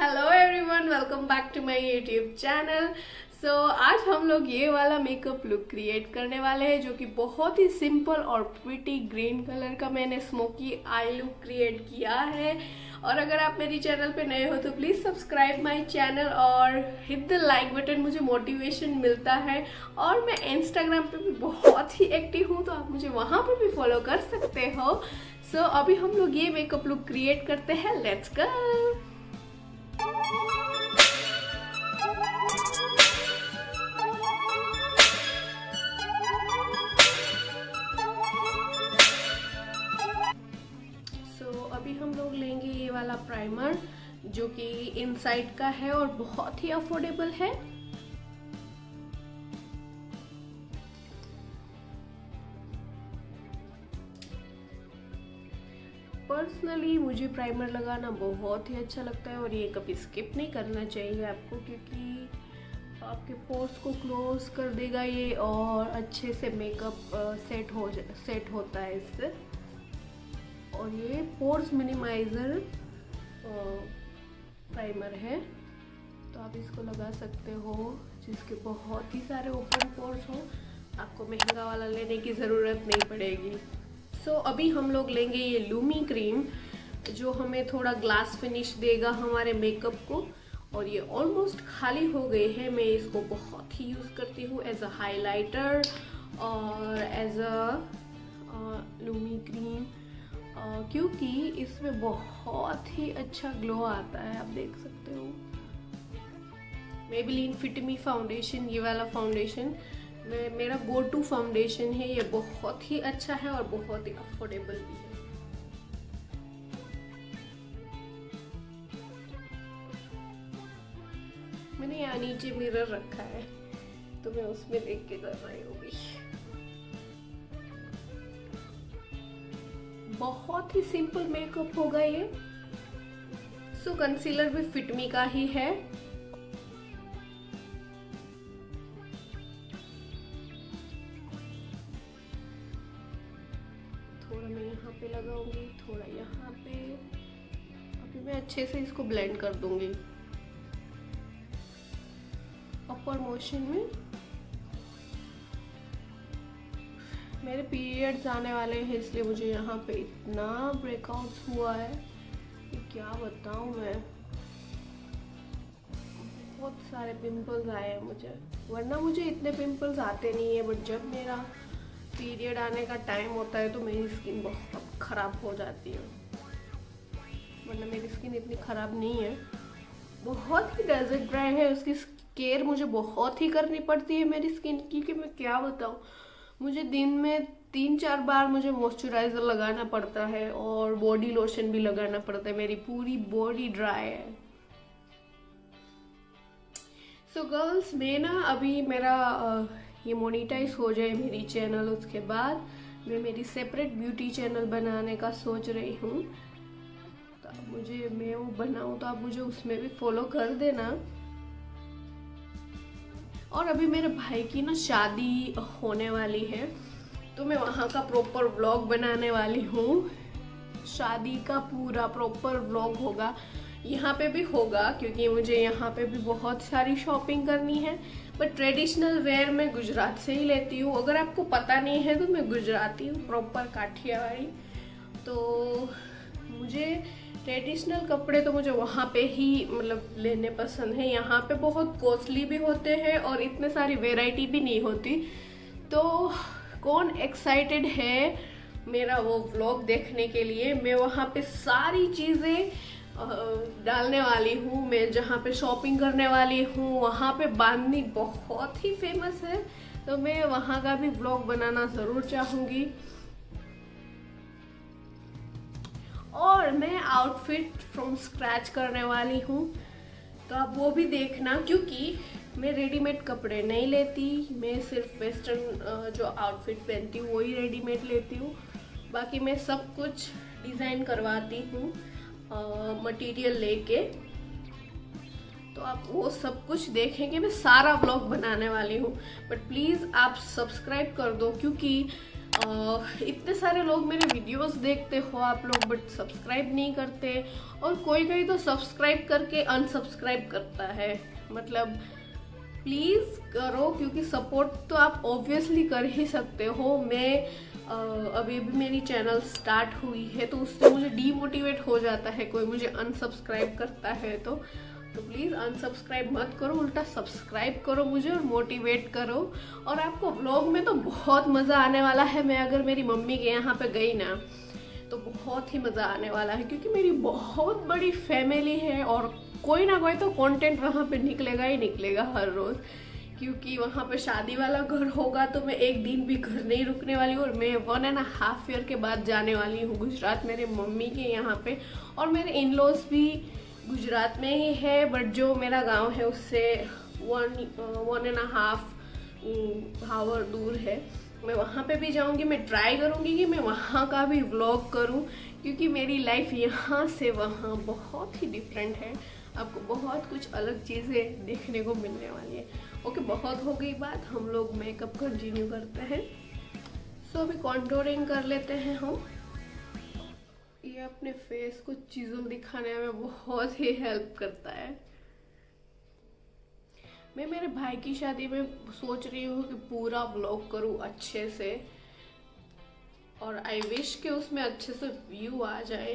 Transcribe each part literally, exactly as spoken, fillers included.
Hello everyone, welcome back to my YouTube channel. So आज हम लोग ये वाला मेकअप लुक क्रिएट करने वाले हैं जो कि बहुत ही सिंपल और प्रिटी ग्रीन कलर का मैंने स्मोकी आई लुक क्रिएट किया है। और अगर आप मेरी चैनल पे नए हो तो प्लीज़ सब्सक्राइब माय चैनल और हिट द लाइक बटन, मुझे मोटिवेशन मिलता है। और मैं इंस्टाग्राम पे भी बहुत ही एक्टिव हूँ तो आप मुझे वहाँ पर भी फॉलो कर सकते हो। सो so, अभी हम लोग ये मेकअप लुक क्रिएट करते हैं, लेट्स गो। हम लोग लेंगे ये वाला प्राइमर जो कि इनसाइड का है और बहुत ही अफोर्डेबल है। पर्सनली मुझे प्राइमर लगाना बहुत ही अच्छा लगता है और ये कभी स्किप नहीं करना चाहिए आपको, क्योंकि आपके पोर्स को क्लोज कर देगा ये और अच्छे से मेकअप सेट हो सेट होता है इससे। और ये पोर्स मिनिमाइजर प्राइमर है तो आप इसको लगा सकते हो जिसके बहुत ही सारे ओपन पोर्स हो, आपको महंगा वाला लेने की ज़रूरत नहीं पड़ेगी। सो so, अभी हम लोग लेंगे ये लूमी क्रीम जो हमें थोड़ा ग्लास फिनिश देगा हमारे मेकअप को। और ये ऑलमोस्ट खाली हो गई है, मैं इसको बहुत ही यूज़ करती हूँ एज अ हाइलाइटर और as a lumi cream, Uh, क्योंकि इसमें बहुत ही अच्छा ग्लो आता है, आप देख सकते हो। मेबेलिन फिट मी फाउंडेशन, ये वाला फाउंडेशन मैं मेरा गो टू फाउंडेशन है, ये बहुत ही अच्छा है और बहुत ही अफोर्डेबल भी है। मैंने यहाँ नीचे मिरर रखा है तो मैं उसमें देख के कर रही होगी। बहुत ही सिंपल मेकअप होगा ये। सो so, कंसीलर भी फिट मी का ही है। थोड़ा मैं यहाँ पे लगाऊंगी, थोड़ा यहाँ पे। अभी मैं अच्छे से इसको ब्लेंड कर दूंगी अपर मोशन में। मेरे पीरियड्स आने वाले हैं इसलिए मुझे यहाँ पे इतना ब्रेकआउट्स हुआ है कि क्या बताऊँ मैं। बहुत सारे पिंपल्स आए हैं मुझे, वरना मुझे इतने पिंपल्स आते नहीं है, बट जब मेरा पीरियड आने का टाइम होता है तो मेरी स्किन बहुत ख़राब हो जाती है। वरना मेरी स्किन इतनी ख़राब नहीं है, बहुत ही डेजर्ट ड्राई है, उसकी केयर मुझे बहुत ही करनी पड़ती है मेरी स्किन की कि मैं क्या बताऊँ। मुझे दिन में तीन चार बार मुझे मॉइस्चराइज़र लगाना पड़ता है और बॉडी लोशन भी लगाना पड़ता है, मेरी पूरी बॉडी ड्राई है। सो गर्ल्स, मैं ना अभी मेरा ये मोनेटाइज हो जाए मेरी चैनल, उसके बाद मैं मेरी सेपरेट ब्यूटी चैनल बनाने का सोच रही हूँ। तो आप मुझे मैं वो बनाऊँ तो आप मुझे उसमें भी फॉलो कर देना। और अभी मेरे भाई की ना शादी होने वाली है तो मैं वहाँ का प्रॉपर व्लॉग बनाने वाली हूँ। शादी का पूरा प्रॉपर व्लॉग होगा, यहाँ पे भी होगा क्योंकि मुझे यहाँ पे भी बहुत सारी शॉपिंग करनी है। बट ट्रेडिशनल वेयर मैं गुजरात से ही लेती हूँ, अगर आपको पता नहीं है तो मैं गुजराती हूँ, प्रॉपर काठियावाड़ी। तो मुझे ट्रेडिशनल कपड़े तो मुझे वहाँ पे ही मतलब लेने पसंद है, यहाँ पे बहुत कॉस्टली भी होते हैं और इतने सारी वेराइटी भी नहीं होती। तो कौन एक्साइटेड है मेरा वो व्लॉग देखने के लिए? मैं वहाँ पे सारी चीज़ें डालने वाली हूँ। मैं जहाँ पे शॉपिंग करने वाली हूँ वहाँ पे बांधनी बहुत ही फेमस है तो मैं वहाँ का भी व्लॉग बनाना ज़रूर चाहूँगी। और मैं आउटफिट फ्रॉम स्क्रैच करने वाली हूँ तो आप वो भी देखना, क्योंकि मैं रेडीमेड कपड़े नहीं लेती, मैं सिर्फ वेस्टर्न जो आउटफिट पहनती हूँ वही रेडीमेड लेती हूँ। बाकी मैं सब कुछ डिज़ाइन करवाती हूँ मटेरियल लेके, तो आप वो सब कुछ देखेंगे। मैं सारा व्लॉग बनाने वाली हूँ, बट प्लीज़ आप सब्सक्राइब कर दो क्योंकि इतने सारे लोग मेरे वीडियोस देखते हो आप लोग बट सब्सक्राइब नहीं करते, और कोई कोई तो सब्सक्राइब करके अनसब्सक्राइब करता है। मतलब प्लीज़ करो, क्योंकि सपोर्ट तो आप ऑब्वियसली कर ही सकते हो। मैं अभी भी मेरी चैनल स्टार्ट हुई है तो उससे मुझे डीमोटिवेट हो जाता है कोई मुझे अनसब्सक्राइब करता है तो तो प्लीज़ अनसब्सक्राइब मत करो, उल्टा सब्सक्राइब करो मुझे और मोटिवेट करो। और आपको व्लॉग में तो बहुत मज़ा आने वाला है। मैं अगर मेरी मम्मी के यहाँ पे गई ना तो बहुत ही मज़ा आने वाला है, क्योंकि मेरी बहुत बड़ी फैमिली है और कोई ना कोई तो कंटेंट वहाँ पे निकलेगा ही निकलेगा हर रोज़। क्योंकि वहाँ पे शादी वाला घर होगा तो मैं एक दिन भी घर नहीं रुकने वाली हूँ। और मैं वन एंड हाफ ईयर के बाद जाने वाली हूँ गुजरात, मेरे मम्मी के यहाँ पे। और मेरे इन लॉज भी गुजरात में ही है, बट जो मेरा गांव है उससे one one and half hour दूर है। मैं वहाँ पे भी जाऊँगी, मैं ट्राई करूँगी कि मैं वहाँ का भी व्लॉग करूँ, क्योंकि मेरी लाइफ यहाँ से वहाँ बहुत ही डिफरेंट है। आपको बहुत कुछ अलग चीज़ें देखने को मिलने वाली है। ओके, बहुत हो गई बात, हम लोग मेकअप कंटिन्यू करते हैं। सो अभी कॉन्टोरिंग कर लेते हैं हम। ये अपने फेस को चीज़ों दिखाने में बहुत ही हेल्प करता है। मैं मेरे भाई की शादी में सोच रही हूँ कि पूरा व्लॉग करूँ अच्छे से, और आई विश कि उसमें अच्छे से व्यू आ जाए,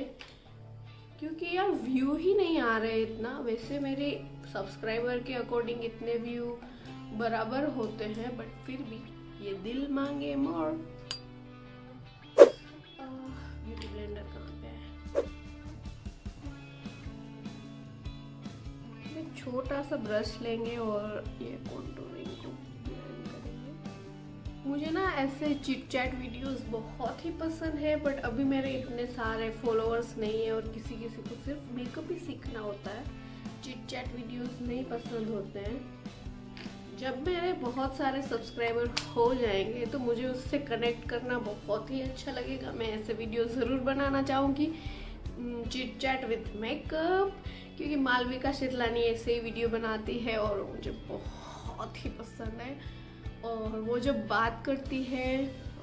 क्योंकि यार व्यू ही नहीं आ रहे इतना। वैसे मेरे सब्सक्राइबर के अकॉर्डिंग इतने व्यू बराबर होते हैं, बट फिर भी ये दिल मांगे मोर। ब्यूटी ब्लेंडर कहाँ पे है? मैं छोटा सा ब्रश लेंगे और ये कंटूरिंग को ब्लेंड करेंगे। मुझे ना ऐसे चिट चैट वीडियोस बहुत ही पसंद है, बट अभी मेरे इतने सारे फॉलोअर्स नहीं है और किसी किसी को सिर्फ मेकअप ही सीखना होता है, चिट चैट वीडियोस नहीं पसंद होते हैं। जब मेरे बहुत सारे सब्सक्राइबर हो जाएंगे तो मुझे उससे कनेक्ट करना बहुत ही अच्छा लगेगा। मैं ऐसे वीडियो ज़रूर बनाना चाहूँगी, चिट चैट विथ मेकअप, क्योंकि मालविका सितलानी ऐसे ही वीडियो बनाती है और मुझे बहुत ही पसंद है। और वो जब बात करती है,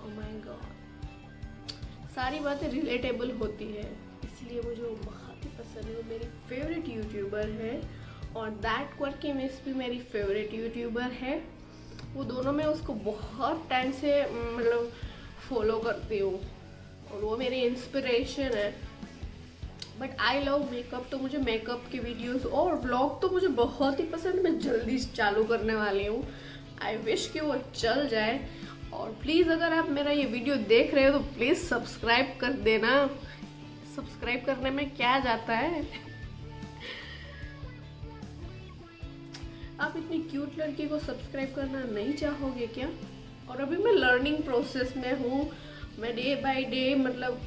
ओह माय गॉड, सारी बातें रिलेटेबल होती है, इसलिए मुझे वो बहुत ही पसंद है। वो मेरी फेवरेट यूट्यूबर है, और दैट वर्किंग मिस भी मेरी फेवरेट यूट्यूबर है। वो दोनों में उसको बहुत टाइम से मतलब फॉलो करती हूँ और वो मेरी इंस्पिरेशन है। बट आई लव मेकअप, तो मुझे मेकअप के वीडियोस और ब्लॉग तो मुझे बहुत ही पसंद। मैं जल्दी चालू करने वाली हूँ, आई विश कि वो चल जाए। और प्लीज़ अगर आप मेरा ये वीडियो देख रहे हो तो प्लीज़ सब्सक्राइब कर देना। सब्सक्राइब करने में क्या जाता है। आप इतनी क्यूट लड़की को सब्सक्राइब करना नहीं चाहोगे क्या? और अभी मैं लर्निंग प्रोसेस में हूँ, मैं डे बाय डे मतलब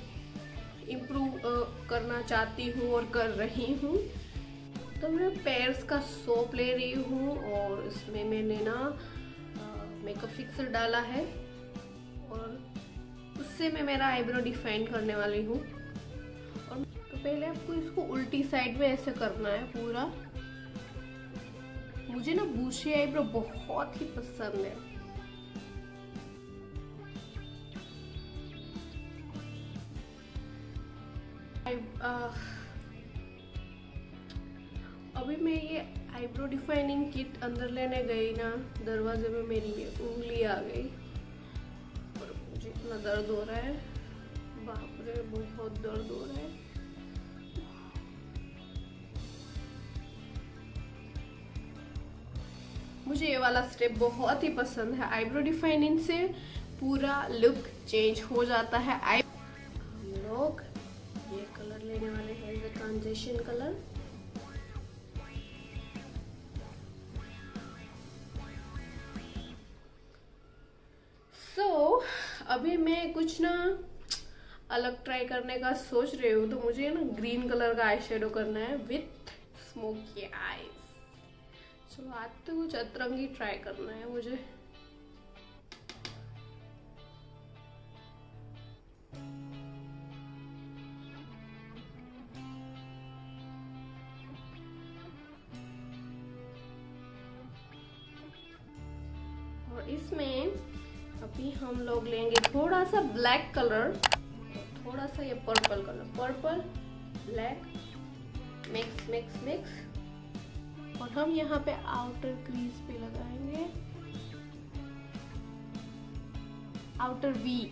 इम्प्रूव करना चाहती हूँ और कर रही हूँ। तो मैं पेयर्स का सोप ले रही हूँ और इसमें मैंने ना मेकअप फिक्सर डाला है, और उससे मैं मेरा आईब्रो डिफाइन करने वाली हूँ। और तो पहले आपको इसको उल्टी साइड में ऐसे करना है पूरा। मुझे ना बूशी आईब्रो बहुत ही पसंद है। अभी मैं ये आईब्रो डिफाइनिंग किट अंदर लेने गई ना, दरवाजे में मेरी ये उंगली आ गई और मुझे इतना दर्द हो रहा है, बाप रे बहुत दर्द हो रहा है। मुझे ये वाला स्टेप बहुत ही पसंद है, आईब्रो डिफाइनिंग से पूरा लुक चेंज हो जाता है। हम लोग ये कलर लेने वाले हैं, ये ट्रांजिशन कलर। अभी मैं कुछ ना अलग ट्राई करने का सोच रही हूँ, तो मुझे ना ग्रीन कलर का आई शेडो करना है विथ स्मोकी आईज। सो आज तो कुछ अतरंगी ट्राई करना है मुझे। अभी हम लोग लेंगे थोड़ा सा ब्लैक कलर, थोड़ा सा ये purple colour, purple black mix mix mix, और हम यहाँ पे आउटर क्रीज पे लगाएंगे आउटर वी।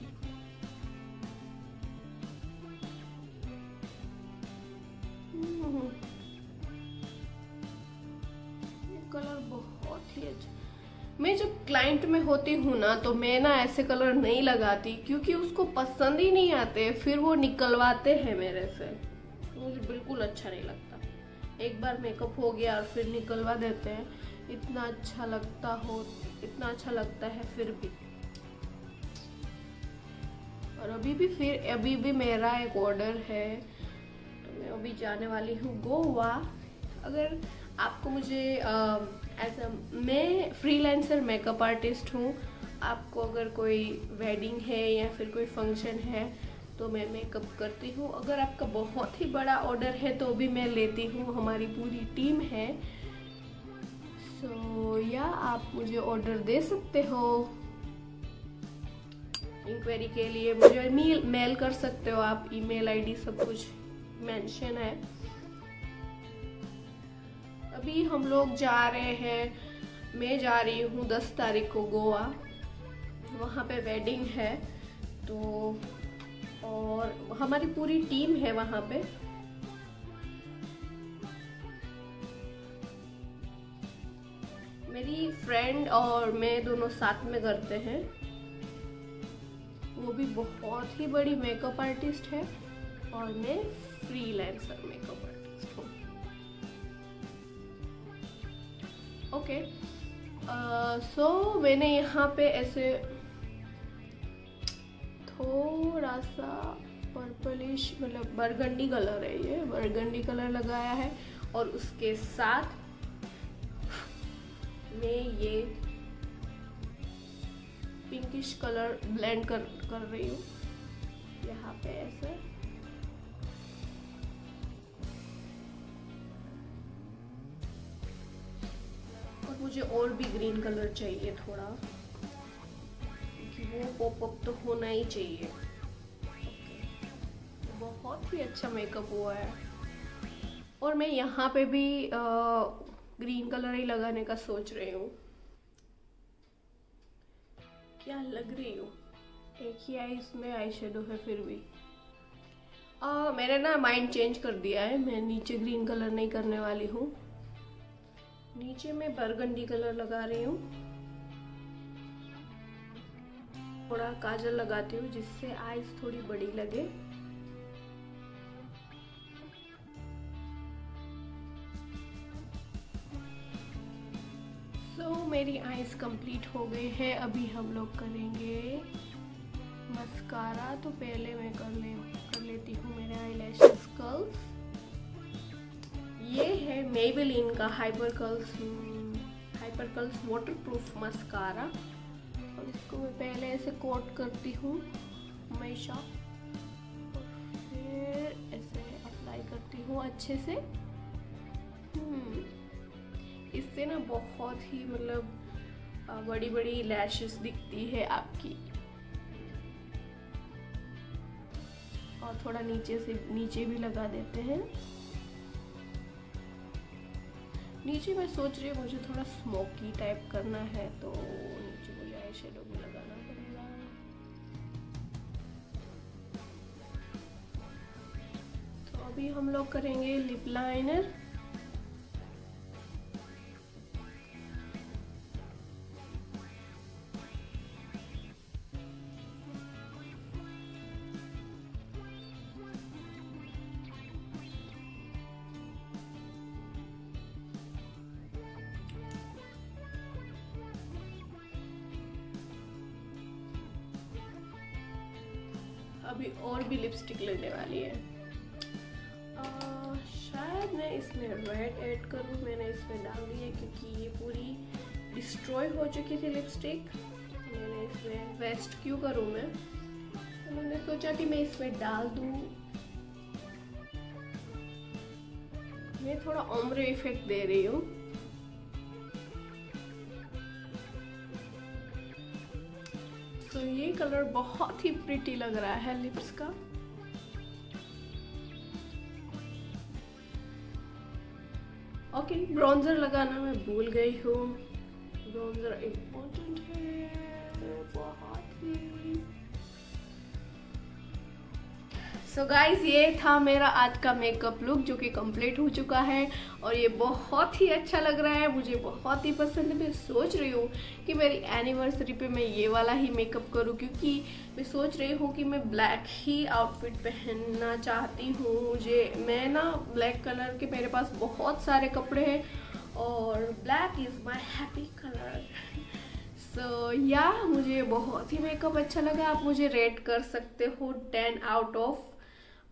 मैं जब क्लाइंट में होती हूँ ना तो मैं ना ऐसे कलर नहीं लगाती क्योंकि उसको पसंद ही नहीं आते, फिर वो निकलवाते हैं मेरे से, मुझे बिल्कुल अच्छा नहीं लगता। एक बार मेकअप हो गया और फिर निकलवा देते हैं, इतना अच्छा लगता हो इतना अच्छा लगता है फिर भी। और अभी भी फिर अभी भी मेरा एक ऑर्डर है तो मैं अभी जाने वाली हूँ गोवा। अगर आपको मुझे एज अ मैं फ्रीलांसर मेकअप आर्टिस्ट हूँ, आपको अगर कोई वेडिंग है या फिर कोई फंक्शन है तो मैं मेकअप करती हूँ। अगर आपका बहुत ही बड़ा ऑर्डर है तो भी मैं लेती हूँ, हमारी पूरी टीम है। सो या आप मुझे ऑर्डर दे सकते हो। इंक्वायरी के लिए मुझे मेल मेल कर सकते हो आप, ईमेल आईडी सब कुछ मेंशन है। अभी हम लोग जा रहे हैं, मैं जा रही हूँ दस तारीख को गोवा, वहाँ पे वेडिंग है तो, और हमारी पूरी टीम है वहाँ पे। मेरी फ्रेंड और मैं दोनों साथ में करते हैं, वो भी बहुत ही बड़ी मेकअप आर्टिस्ट है और मैं फ्रीलांसर मेकअप आर्टिस्ट हूँ। ओके, सो मैंने यहाँ पे ऐसे थोड़ा सा पर्पलिश मतलब बरगंडी कलर है, ये बरगंडी कलर लगाया है और उसके साथ मैं ये पिंकिश कलर ब्लेंड कर कर रही हूँ यहाँ पे ऐसे। मुझे और भी ग्रीन कलर चाहिए थोड़ा, क्योंकि वो पॉपअप तो होना ही चाहिए। ओके, बहुत ही अच्छा मेकअप हुआ है। और मैं यहाँ पे भी आ, ग्रीन कलर ही लगाने का सोच रही हूँ। क्या लग रही हूँ, एक ही आई इसमें आई शेडो है फिर भी। आ, मैंने ना माइंड चेंज कर दिया है, मैं नीचे ग्रीन कलर नहीं करने वाली हूँ, नीचे मैं बरगंडी कलर लगा रही हूँ। थोड़ा काजल लगाती हूँ जिससे आईज थोड़ी बड़ी लगे। सो so, मेरी आईज कंप्लीट हो गई है। अभी हम लोग करेंगे मस्कारा, तो पहले मैं कर ले कर लेती हूँ मेरे आईलैशेस कर्ल्स। ये है मेबेलिन का hyper curls hyper curls waterproof mascara, और इसको मैं पहले ऐसे कोट करती हूँ हमेशा, और फिर ऐसे अप्लाई करती हूँ अच्छे से। इससे ना बहुत ही मतलब बड़ी बड़ी लैशेस दिखती है आपकी, और थोड़ा नीचे से नीचे भी लगा देते हैं। नीचे मैं सोच रही हूँ मुझे थोड़ा स्मोकी टाइप करना है तो नीचे मुझे आई शेडो भी लगाना पड़ेगा। तो अभी हम लोग करेंगे लिप लाइनर। अभी और भी लिपस्टिक लेने वाली है, आ, शायद मैं इसमें रेड ऐड करूँ। मैंने इसमें डाल दी है क्योंकि ये पूरी डिस्ट्रॉय हो चुकी थी लिपस्टिक, मैंने इसमें वेस्ट क्यों करूँ मैं, तो मैंने सोचा कि मैं इसमें डाल दूँ। मैं थोड़ा ओमरे इफेक्ट दे रही हूँ। तो ये कलर बहुत ही प्रिटी लग रहा है लिप्स का। ओके okay, ब्रोंजर लगाना मैं भूल गई हूँ। ब्रोंजर इम्पोर्टेंट है बहुत ही। सो so गाइज, ये था मेरा आज का मेकअप लुक जो कि कंप्लीट हो चुका है और ये बहुत ही अच्छा लग रहा है, मुझे बहुत ही पसंद है। मैं सोच रही हूँ कि मेरी एनिवर्सरी पे मैं ये वाला ही मेकअप करूँ, क्योंकि मैं सोच रही हूँ कि मैं ब्लैक ही आउटफिट पहनना चाहती हूँ। मुझे मैं ना ब्लैक कलर के मेरे पास बहुत सारे कपड़े हैं और black is my happy colour. So so, या yeah, मुझे बहुत ही मेकअप अच्छा लगा। आप मुझे रेट कर सकते हो ten out of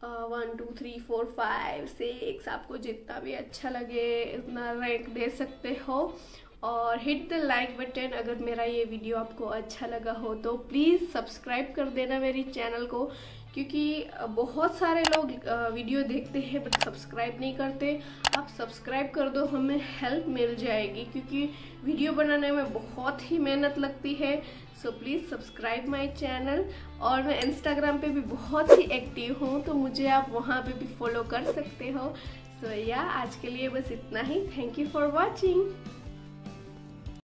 one two three four five six, आपको जितना भी अच्छा लगे उतना रैंक दे सकते हो। और हिट द लाइक बटन अगर मेरा ये वीडियो आपको अच्छा लगा हो, तो प्लीज़ सब्सक्राइब कर देना मेरी चैनल को, क्योंकि बहुत सारे लोग वीडियो देखते हैं बट सब्सक्राइब नहीं करते। आप सब्सक्राइब कर दो, हमें हेल्प मिल जाएगी, क्योंकि वीडियो बनाने में बहुत ही मेहनत लगती है। So please subscribe my channel. और मैं इंस्टाग्राम पे भी बहुत ही एक्टिव हूँ, तो मुझे आप वहाँ पे भी फॉलो कर सकते हो। सो so, या yeah, आज के लिए बस इतना ही। Thank you for watching.